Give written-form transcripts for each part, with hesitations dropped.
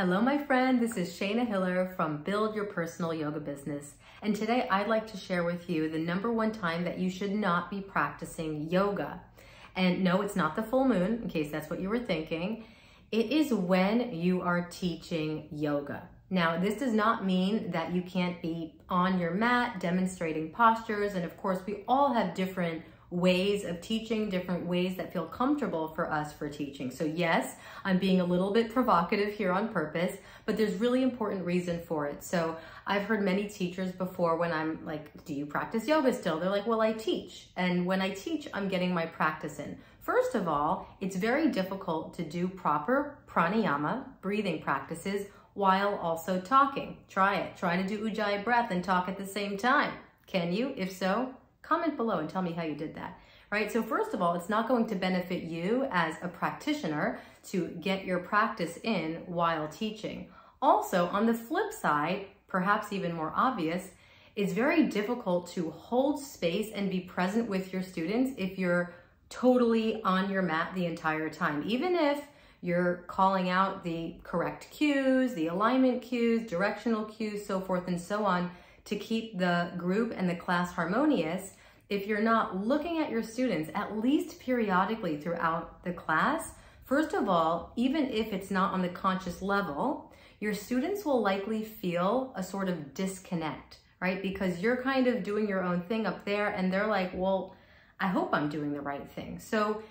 Hello, my friend. This is Shayna Hiller from Build Your Personal Yoga Business. And today I'd like to share with you the #1 time that you should not be practicing yoga. And no, it's not the full moon, in case that's what you were thinking. It is when you are teaching yoga. Now, this does not mean that you can't be on your mat demonstrating postures. And of course, we all have different ways of teaching, different ways that feel comfortable for us for teaching. So yes, I'm being a little bit provocative here on purpose, but there's really important reason for it. So I've heard many teachers before when I'm like, do you practice yoga still? They're like, well, I teach. And when I teach, I'm getting my practice in. First of all, it's very difficult to do proper pranayama, breathing practices, while also talking. Try it. Try to do Ujjayi breath and talk at the same time. Can you? If so, comment below and tell me how you did that, right? So first of all, it's not going to benefit you as a practitioner to get your practice in while teaching. Also, on the flip side, perhaps even more obvious, it's very difficult to hold space and be present with your students if you're totally on your mat the entire time. Even if you're calling out the correct cues, the alignment cues, directional cues, so forth and so on, to keep the group and the class harmonious, if you're not looking at your students at least periodically throughout the class, first of all, even if it's not on the conscious level, your students will likely feel a sort of disconnect, right? Because you're kind of doing your own thing up there and they're like, well, I hope I'm doing the right thing. So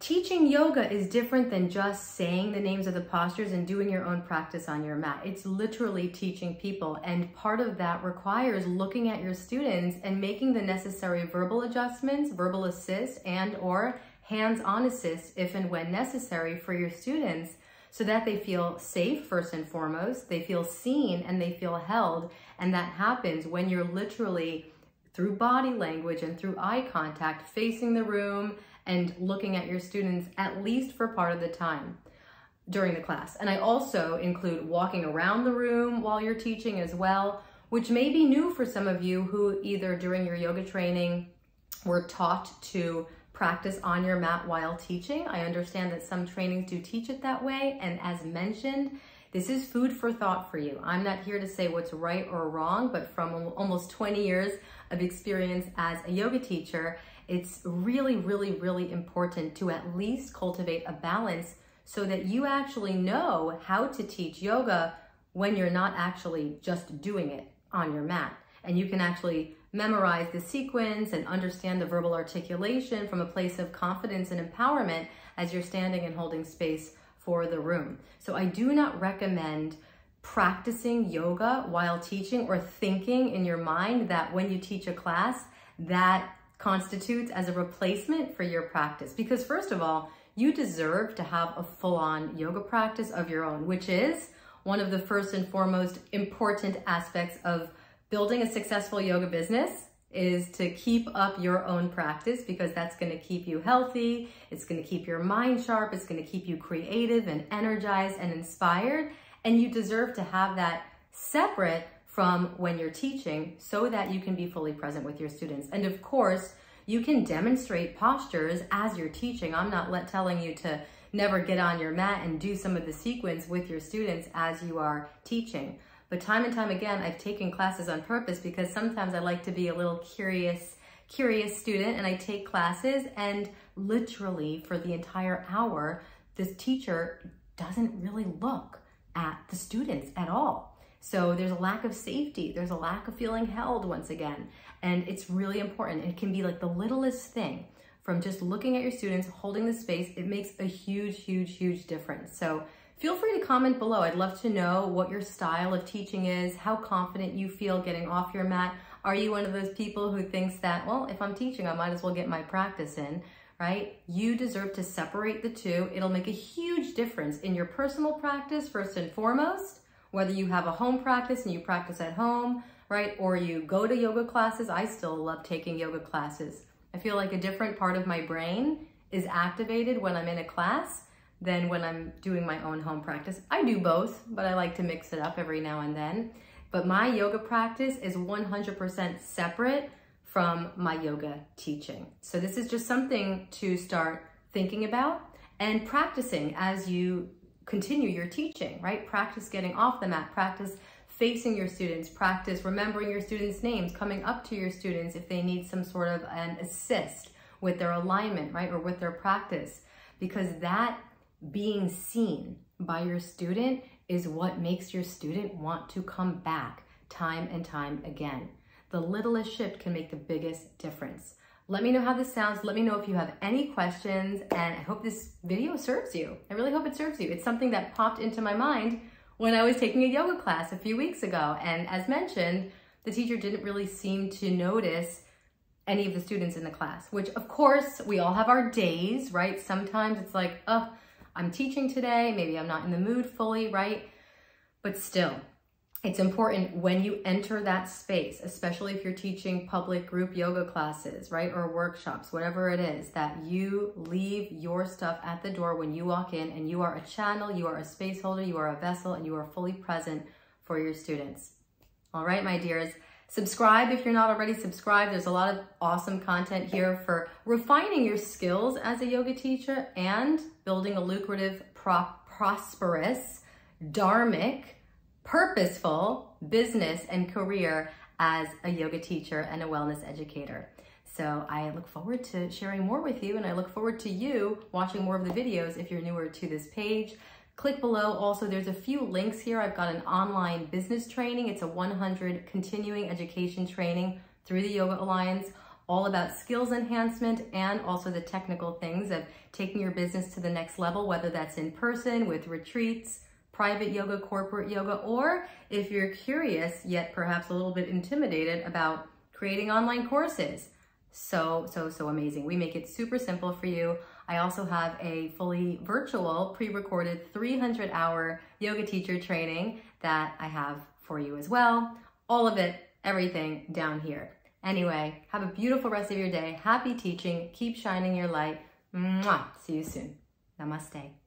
teaching yoga is different than just saying the names of the postures and doing your own practice on your mat. It's literally teaching people, and part of that requires looking at your students and making the necessary verbal adjustments, verbal assist, and or hands-on assist if and when necessary for your students so that they feel safe first and foremost, they feel seen and they feel held, and that happens when you're literally through body language and through eye contact facing the room and looking at your students at least for part of the time during the class. And I also include walking around the room while you're teaching as well, which may be new for some of you who either during your yoga training were taught to practice on your mat while teaching. I understand that some trainings do teach it that way. And as mentioned, this is food for thought for you. I'm not here to say what's right or wrong, but from almost 20 years of experience as a yoga teacher, it's really, really, really important to at least cultivate a balance so that you actually know how to teach yoga when you're not actually just doing it on your mat. And you can actually memorize the sequence and understand the verbal articulation from a place of confidence and empowerment as you're standing and holding space for the room. So I do not recommend practicing yoga while teaching or thinking in your mind that when you teach a class, that constitutes as a replacement for your practice. Because first of all, you deserve to have a full-on yoga practice of your own, which is one of the first and foremost important aspects of building a successful yoga business, is to keep up your own practice, because that's going to keep you healthy, it's going to keep your mind sharp, it's going to keep you creative and energized and inspired, and you deserve to have that separate from when you're teaching so that you can be fully present with your students. And of course, you can demonstrate postures as you're teaching. I'm not telling you to never get on your mat and do some of the sequence with your students as you are teaching. But time and time again, I've taken classes on purpose because sometimes I like to be a little curious student, and I take classes and literally for the entire hour, this teacher doesn't really look at the students at all. So there's a lack of safety. There's a lack of feeling held once again. And it's really important. It can be like the littlest thing, from just looking at your students, holding the space. It makes a huge, huge, huge difference. So feel free to comment below. I'd love to know what your style of teaching is, how confident you feel getting off your mat. Are you one of those people who thinks that, well, if I'm teaching, I might as well get my practice in, right? You deserve to separate the two. It'll make a huge difference in your personal practice, first and foremost, whether you have a home practice and you practice at home, right? Or you go to yoga classes. I still love taking yoga classes. I feel like a different part of my brain is activated when I'm in a class than when I'm doing my own home practice. I do both, but I like to mix it up every now and then. But my yoga practice is 100% separate from my yoga teaching. So this is just something to start thinking about and practicing as you continue your teaching, right? Practice getting off the mat, practice facing your students, practice remembering your students' names, coming up to your students if they need some sort of an assist with their alignment, right? Or with their practice, because that being seen by your student is what makes your student want to come back time and time again. The littlest shift can make the biggest difference. Let me know how this sounds. Let me know if you have any questions, and I hope this video serves you. I really hope it serves you. It's something that popped into my mind when I was taking a yoga class a few weeks ago. And as mentioned, the teacher didn't really seem to notice any of the students in the class, which of course we all have our days, right? Sometimes it's like, oh, I'm teaching today. Maybe I'm not in the mood fully, right? But still, it's important when you enter that space, especially if you're teaching public group yoga classes, right? Or workshops, whatever it is, that you leave your stuff at the door when you walk in, and you are a channel, you are a space holder, you are a vessel, and you are fully present for your students. All right, my dears. Subscribe if you're not already subscribed. There's a lot of awesome content here for refining your skills as a yoga teacher and building a lucrative, prosperous, dharmic, purposeful business and career as a yoga teacher and a wellness educator. So I look forward to sharing more with you, and I look forward to you watching more of the videos if you're newer to this page. Click below. Also, there's a few links here. I've got an online business training. It's a 100 continuing education training through the Yoga Alliance, all about skills enhancement and also the technical things of taking your business to the next level, whether that's in person with retreats, private yoga, corporate yoga, or if you're curious yet perhaps a little bit intimidated about creating online courses. So amazing. We make it super simple for you. I also have a fully virtual, pre-recorded 300-hour yoga teacher training that I have for you as well. All of it, everything down here. Anyway, have a beautiful rest of your day. Happy teaching. Keep shining your light. Mwah. See you soon. Namaste.